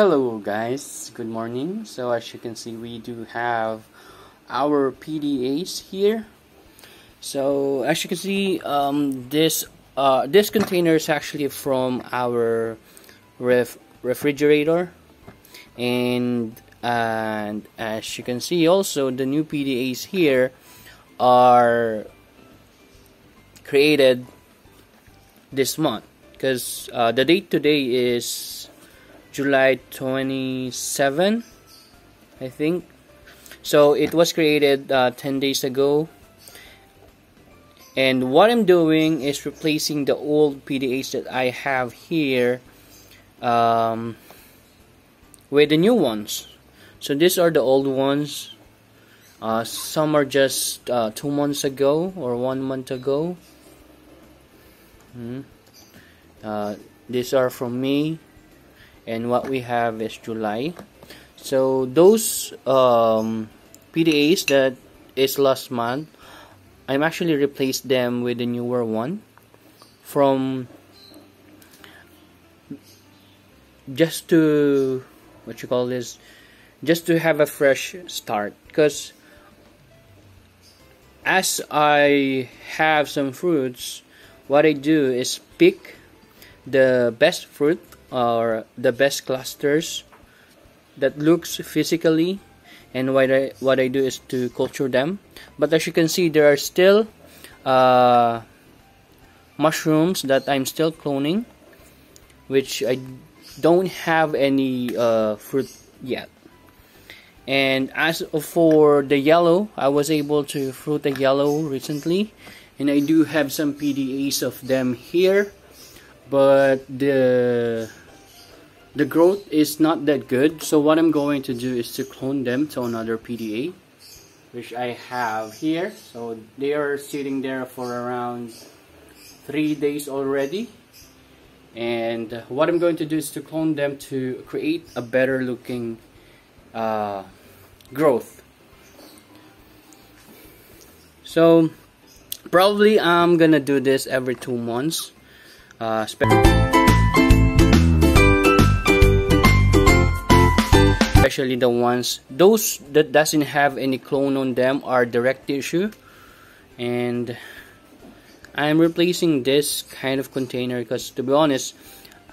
Hello guys, good morning. So as you can see, we do have our PDAs here. So as you can see, this container is actually from our refrigerator, and as you can see, also the new PDAs here are created this month, because the date today is July 27, I think. So it was created 10 days ago, and what I'm doing is replacing the old PDAs that I have here with the new ones. So these are the old ones. Some are just 2 months ago or 1 month ago. These are from me, and what we have is July. So those PDAs that is last month, I'm actually replaced them with the newer one from, just to just to have a fresh start, because as I have some fruits, what I do is pick the best fruit or the best clusters that looks physically, and what I do is to culture them. But as you can see, there are still mushrooms that I'm still cloning, which I don't have any fruit yet. And as for the yellow, I was able to fruit the yellow recently, and I do have some PDAs of them here, but the growth is not that good. So what I'm going to do is to clone them to another PDA, which I have here. So they are sitting there for around 3 days already, and what I'm going to do is to clone them to create a better looking growth. So probably I'm gonna do this every 2 months. Especially the ones, those that doesn't have any clone on them are direct tissue, and I'm replacing this kind of container because, to be honest,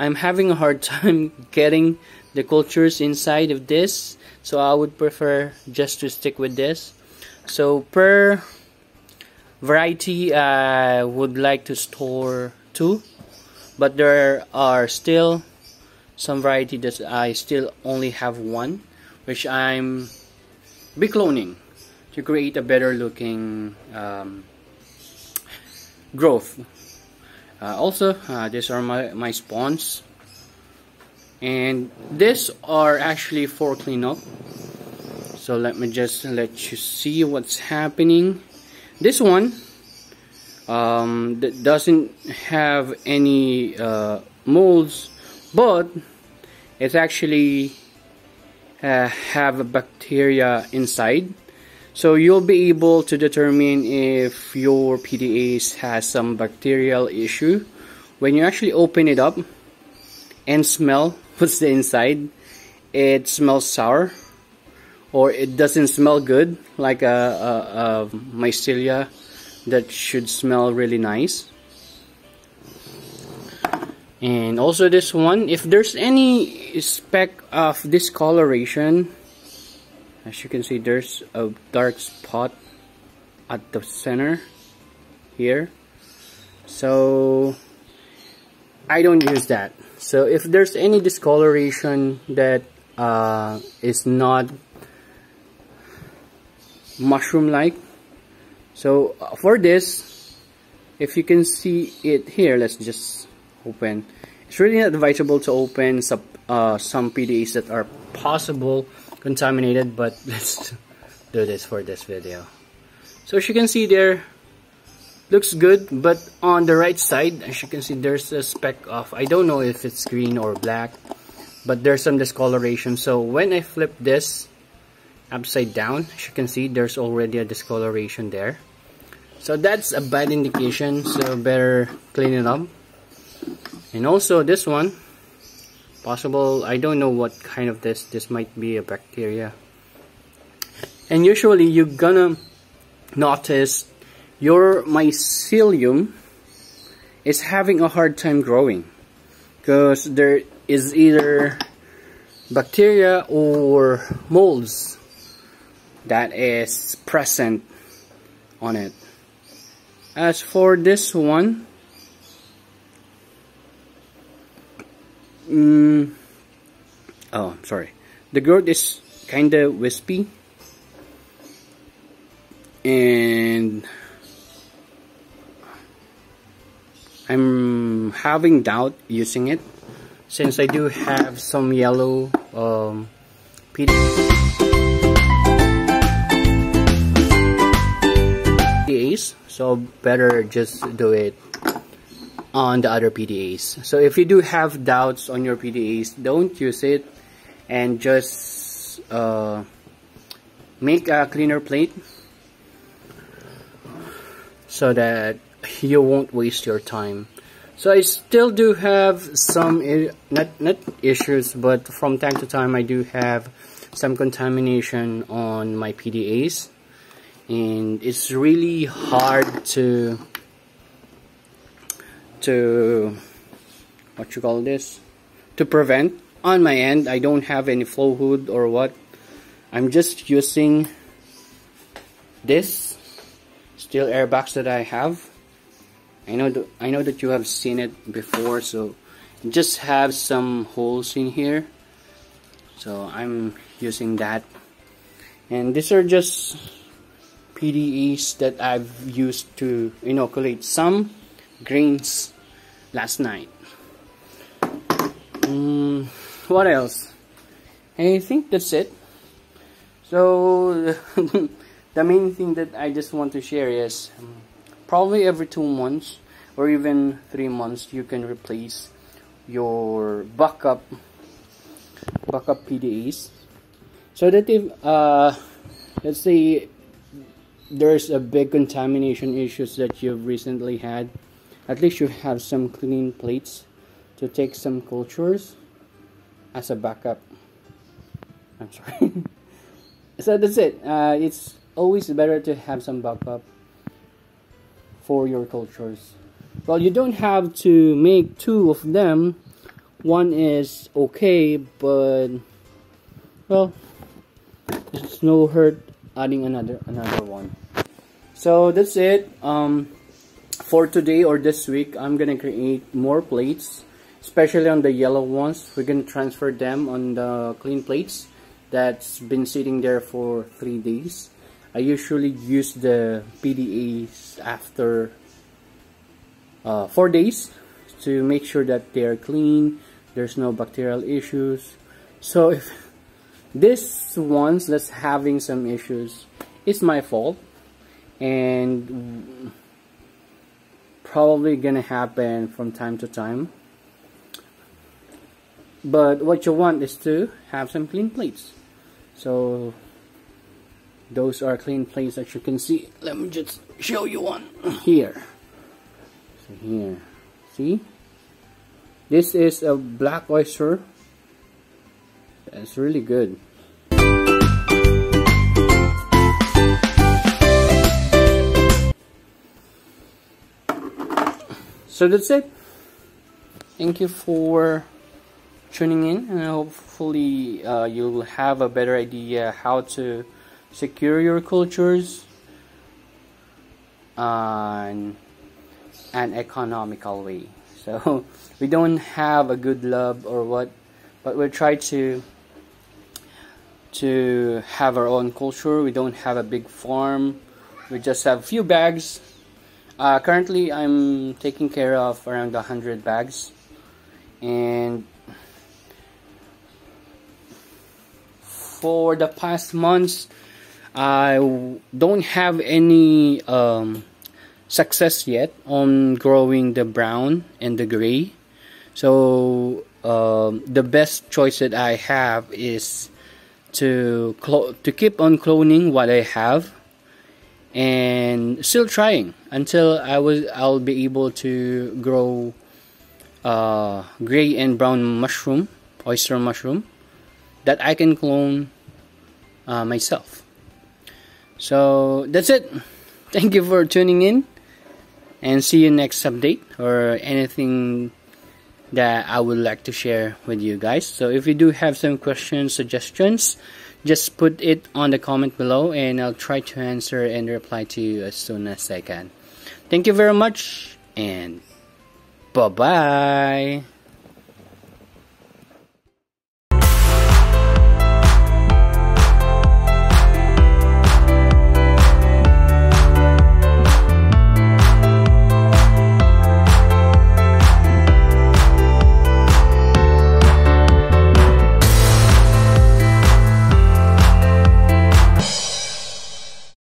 I'm having a hard time getting the cultures inside of this. So I would prefer just to stick with this. So per variety, I would like to store 2. But there are still some variety that I still only have 1, which I'm be cloning to create a better looking growth. Also, these are my spawns, and these are actually for cleanup. So let me just let you see what's happening. This one that doesn't have any molds, but it's actually have a bacteria inside. So you'll be able to determine if your PDAs has some bacterial issue when you actually open it up and smell what's the inside. It smells sour, or it doesn't smell good, like a mycelia that should smell really nice. And also this one, if there's any speck of discoloration, as you can see, there's a dark spot at the center here. So I don't use that. So if there's any discoloration that is not mushroom-like, so for this, if you can see it here, let's just open. It's really not advisable to open some PDAs that are possible contaminated, but let's do this for this video. So as you can see there, looks good, but on the right side, as you can see, there's a speck of, I don't know if it's green or black, but there's some discoloration. So when I flip this upside down, as you can see, there's already a discoloration there. So that's a bad indication, so better clean it up. And also this one, possible. I don't know what kind of this might be a bacteria. And usually you're gonna notice your mycelium is having a hard time growing because there is either bacteria or molds that is present on it. As for this one, oh, sorry, the growth is kinda wispy and I'm having doubt using it since I do have some yellow PDAs, so better just do it on the other PDAs. So if you do have doubts on your PDAs, don't use it and just make a cleaner plate so that you won't waste your time. So I still do have some, not issues, but from time to time I do have some contamination on my PDAs, and it's really hard to what you call this, to prevent. On my end, I don't have any flow hood or what. I'm just using this steel airbox that I have. I know that you have seen it before, so just have some holes in here. So I'm using that, and these are just PDAs that I've used to inoculate some grains last night. What else? I think that's it. So the main thing that I just want to share is probably every 2 months or even 3 months you can replace your backup PDAs, so that if let's say there's a big contamination issues that you've recently had, at least you have some clean plates to take some cultures as a backup. I'm sorry. So that's it. It's always better to have some backup for your cultures. Well, you don't have to make two of them. One is okay, but well, it's no hurt adding another one. So that's it. For today or this week, I'm gonna create more plates, especially on the yellow ones. We're gonna transfer them on the clean plates that's been sitting there for 3 days. I usually use the PDAs after 4 days to make sure that they are clean, there's no bacterial issues. So if this one's that's having some issues, it's my fault, and probably gonna happen from time to time. But what you want is to have some clean plates. So those are clean plates that you can see. Let me just show you one here. So here, see, this is a black oyster. It's really good. So that's it. Thank you for tuning in, and hopefully you'll have a better idea how to secure your cultures on an economical way. So we don't have a good lab or what, but we'll try to have our own culture. We don't have a big farm. We just have a few bags. Currently I'm taking care of around 100 bags, and for the past months I don't have any success yet on growing the brown and the gray. So the best choice that I have is to keep on cloning what I have and still trying until I'll be able to grow gray and brown mushroom oyster mushroom that I can clone myself. So that's it. Thank you for tuning in, and see you next update or anything that I would like to share with you guys. So if you do have some questions, suggestions, just put it on the comment below, and I'll try to answer and reply to you as soon as I can. Thank you very much, and bye-bye.